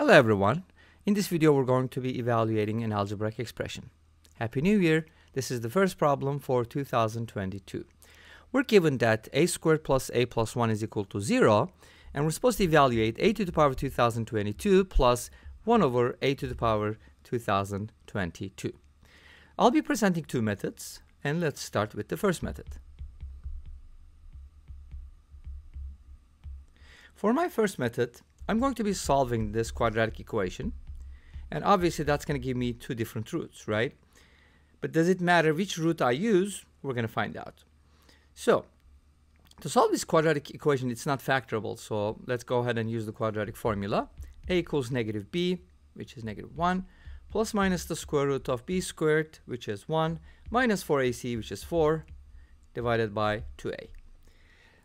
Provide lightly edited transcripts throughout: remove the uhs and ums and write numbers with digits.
Hello everyone, in this video we're going to be evaluating an algebraic expression. Happy New Year, this is the first problem for 2022. We're given that a squared plus a plus 1 is equal to 0, and we're supposed to evaluate a to the power 2022 plus 1 over a to the power 2022. I'll be presenting two methods, and let's start with the first method. For my first method, I'm going to be solving this quadratic equation, and obviously that's going to give me two different roots, right? But does it matter which root I use? We're going to find out. So to solve this quadratic equation, it's not factorable, so let's go ahead and use the quadratic formula. A equals negative b, which is negative 1, plus minus the square root of b squared, which is 1, minus 4ac, which is 4, divided by 2a.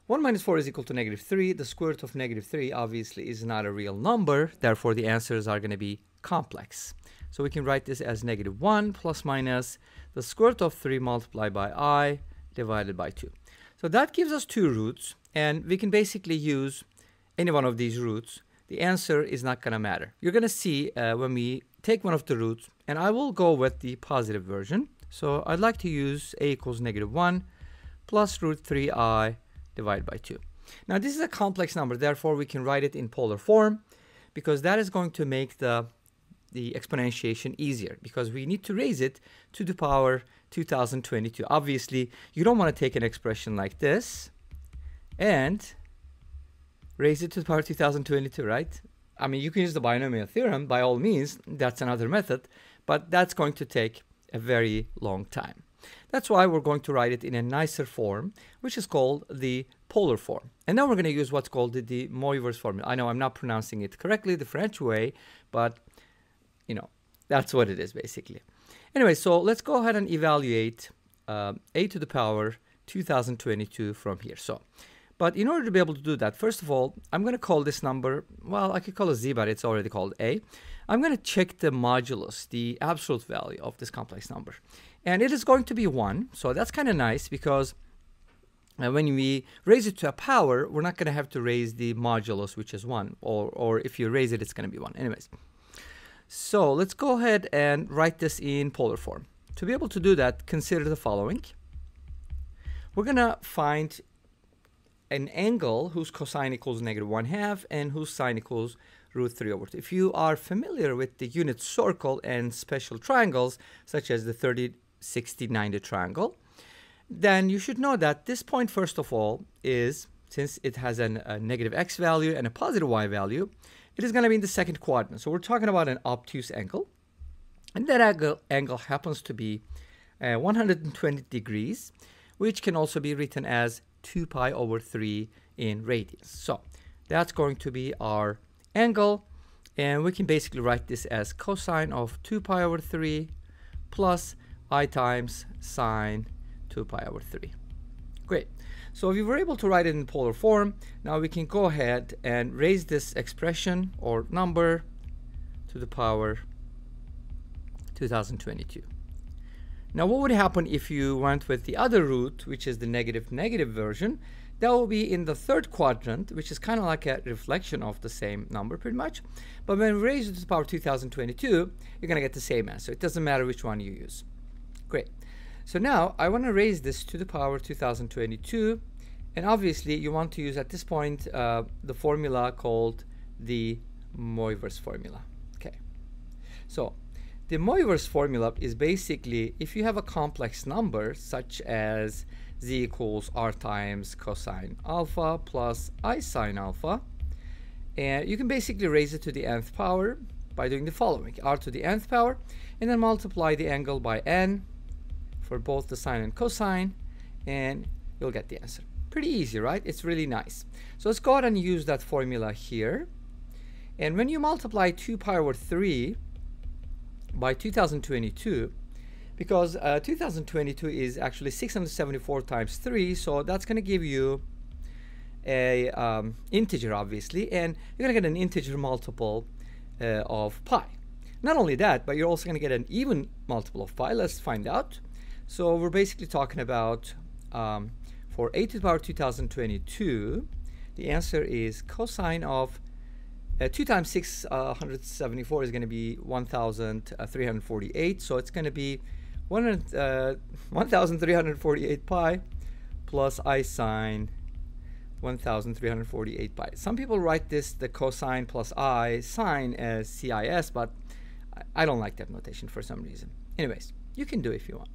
1 minus 4 is equal to negative 3. The square root of negative 3 obviously is not a real number. Therefore, the answers are going to be complex. So we can write this as negative 1 plus minus the square root of 3 multiplied by I divided by 2. So that gives us two roots. And we can basically use any one of these roots. The answer is not going to matter. You're going to see when we take one of the roots. And I will go with the positive version. So I'd like to use a equals negative 1 plus root 3i divided by 2. Now this is a complex number, therefore we can write it in polar form, because that is going to make the exponentiation easier, because we need to raise it to the power 2022. Obviously you don't want to take an expression like this and raise it to the power 2022, right? I mean, you can use the binomial theorem by all means, that's another method, but that's going to take a very long time. That's why we're going to write it in a nicer form, which is called the polar form. And now we're going to use what's called the Moivre's formula. I know I'm not pronouncing it correctly the French way, but, you know, that's what it is basically. Anyway, so let's go ahead and evaluate a to the power 2022 from here. So, but in order to be able to do that, first of all, I'm going to call this number, well, I could call it z, but it's already called a. I'm going to check the modulus, the absolute value of this complex number. And it is going to be 1, so that's kind of nice, because when we raise it to a power, we're not going to have to raise the modulus, which is 1, or if you raise it, it's going to be 1. Anyways, so let's go ahead and write this in polar form. To be able to do that, consider the following. We're going to find an angle whose cosine equals negative 1/2 and whose sine equals root 3 over 2. If you are familiar with the unit circle and special triangles, such as the 30, 60, 90 triangle, then you should know that this point, first of all, is, since it has a negative x value and a positive y value, it is going to be in the second quadrant. So we're talking about an obtuse angle, and that angle happens to be 120 degrees, which can also be written as 2 pi over 3 in radians. So that's going to be our angle, and we can basically write this as cosine of 2 pi over 3 plus I times sine 2 pi over 3. Great. So we were able to write it in polar form. Now we can go ahead and raise this expression or number to the power 2022. Now what would happen if you went with the other root, which is the negative version? That will be in the third quadrant, which is kind of like a reflection of the same number pretty much. But when we raise it to the power 2022, you're going to get the same answer. It doesn't matter which one you use. Great. So now I want to raise this to the power 2022. And obviously you want to use at this point the formula called the Moivre's formula. Okay. So the Moivre's formula is basically if you have a complex number such as z equals r times cosine alpha plus I sine alpha, and you can basically raise it to the nth power by doing the following: r to the nth power, and then multiply the angle by n for both the sine and cosine, and you'll get the answer. Pretty easy, right? It's really nice. So let's go ahead and use that formula here. And when you multiply 2 pi over 3 by 2022, because 2022 is actually 674 times 3, so that's going to give you a integer, obviously, and you're going to get an integer multiple of pi. Not only that, but you're also going to get an even multiple of pi. Let's find out. So we're basically talking about for a to the power 2022, the answer is cosine of 2 times 674 is going to be 1,348. So it's going to be 1,348 pi plus I sine 1,348 pi. Some people write this, the cosine plus I sine, as CIS, but I don't like that notation for some reason. Anyways, you can do it if you want.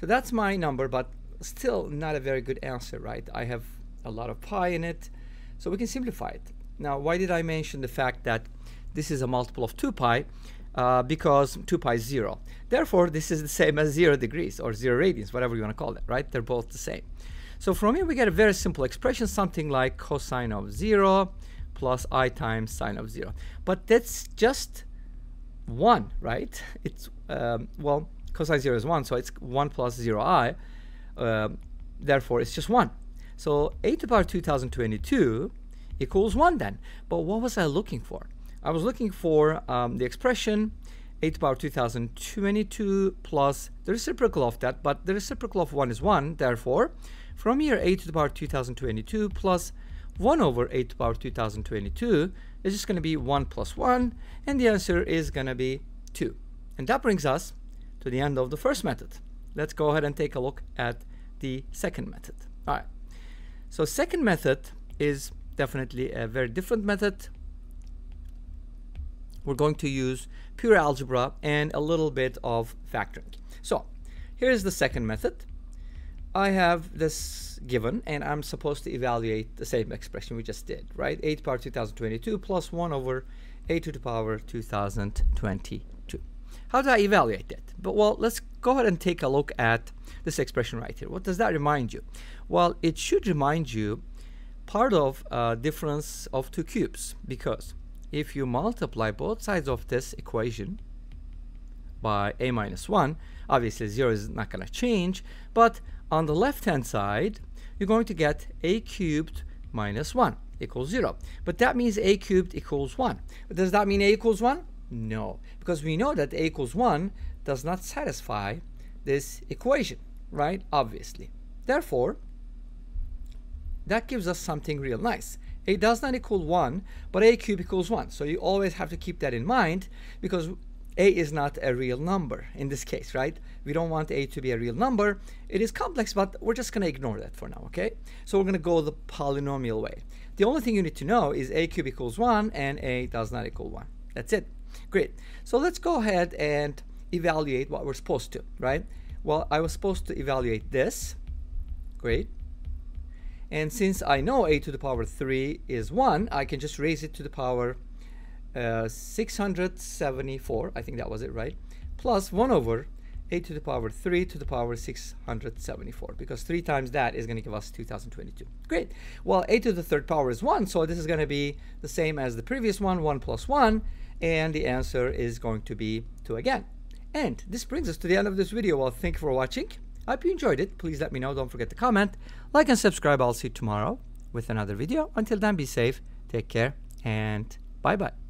So that's my number, but still not a very good answer, right? I have a lot of pi in it, so we can simplify it. Now, why did I mention the fact that this is a multiple of 2 pi? Because 2 pi is 0. Therefore, this is the same as 0 degrees or 0 radians, whatever you want to call it, right? They're both the same. So from here, we get a very simple expression, something like cosine of 0 plus I times sine of 0. But that's just 1, right? It's, well, cosine 0 is 1, so it's 1 plus 0i. Therefore, it's just 1. So a to the power 2022 equals 1 then. But what was I looking for? I was looking for the expression a to the power 2022 plus the reciprocal of that, but the reciprocal of 1 is 1. Therefore, from here, a to the power 2022 plus 1 over a to the power 2022 is just going to be 1 plus 1, and the answer is going to be 2. And that brings us to the end of the first method. Let's go ahead and take a look at the second method. All right. So second method is definitely a very different method. We're going to use pure algebra and a little bit of factoring. So here's the second method. I have this given, and I'm supposed to evaluate the same expression we just did, right? A to the power 2022 plus 1 over a to the power 2022. How do I evaluate that? But well, let's go ahead and take a look at this expression right here. What does that remind you? Well, it should remind you part of difference of two cubes, because if you multiply both sides of this equation by a minus 1, obviously 0 is not going to change, but on the left-hand side, you're going to get a cubed minus 1 equals 0. But that means a cubed equals 1. But does that mean a equals 1? No, because we know that a equals 1 does not satisfy this equation, right? Obviously. Therefore, that gives us something real nice. A does not equal 1, but a cubed equals 1. So you always have to keep that in mind, because a is not a real number in this case, right? We don't want a to be a real number. It is complex, but we're just going to ignore that for now, okay? So we're going to go the polynomial way. The only thing you need to know is a cubed equals 1 and a does not equal 1. That's it. Great. So let's go ahead and evaluate what we're supposed to, right? Well, I was supposed to evaluate this. Great. And since I know a to the power 3 is 1, I can just raise it to the power 674, I think that was it, right? Plus 1 over a to the power 3 to the power 674, because 3 times that is going to give us 2022. Great. Well, a to the third power is 1, so this is going to be the same as the previous one, 1 plus 1, and the answer is going to be 2 again. And this brings us to the end of this video. Well, thank you for watching. I hope you enjoyed it. Please let me know. Don't forget to comment, like, and subscribe. I'll see you tomorrow with another video. Until then, be safe, take care, and bye-bye.